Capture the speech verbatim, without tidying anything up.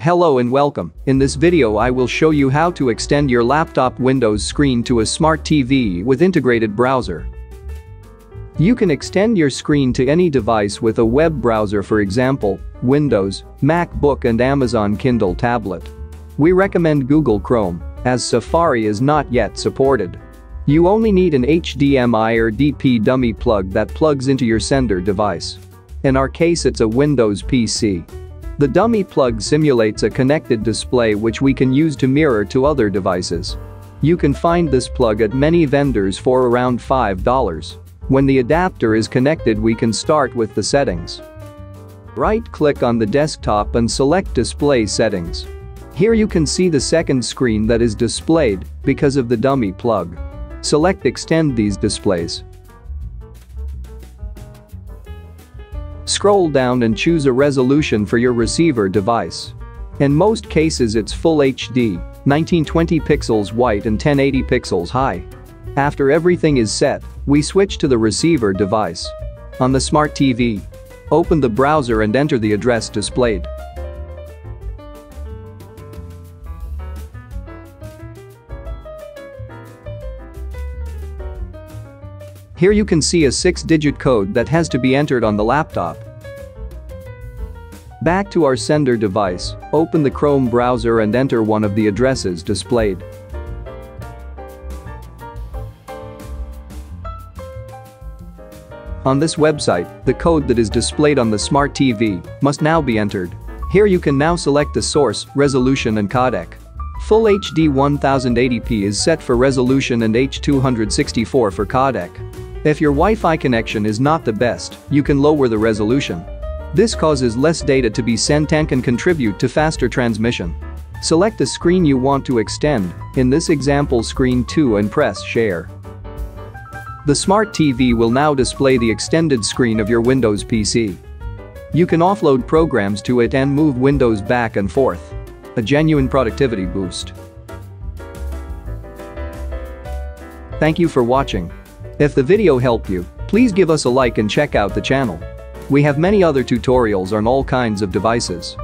Hello and welcome. In this video I will show you how to extend your laptop Windows screen to a smart T V with integrated browser. You can extend your screen to any device with a web browser, for example, Windows, MacBook and Amazon Kindle tablet. We recommend Google Chrome, as Safari is not yet supported. You only need an H D M I or D P dummy plug that plugs into your sender device. In our case it's a Windows P C. The dummy plug simulates a connected display which we can use to mirror to other devices. You can find this plug at many vendors for around five dollars. When the adapter is connected we can start with the settings. Right-click on the desktop and select Display Settings. Here you can see the second screen that is displayed because of the dummy plug. Select Extend these displays. Scroll down and choose a resolution for your receiver device. In most cases it's full H D, nineteen twenty pixels wide and ten eighty pixels high. After everything is set, we switch to the receiver device. On the smart T V, open the browser and enter the address displayed. Here you can see a six-digit code that has to be entered on the laptop. Back to our sender device, open the Chrome browser and enter one of the addresses displayed. On this website, the code that is displayed on the smart T V must now be entered. Here you can now select the source, resolution and codec. Full H D ten eighty p is set for resolution and H two sixty-four for codec. If your Wi-Fi connection is not the best, you can lower the resolution. This causes less data to be sent and can contribute to faster transmission. Select the screen you want to extend, in this example screen two, and press Share. The smart T V will now display the extended screen of your Windows P C. You can offload programs to it and move windows back and forth. A genuine productivity boost. Thank you for watching. If the video helped you, please give us a like and check out the channel. We have many other tutorials on all kinds of devices.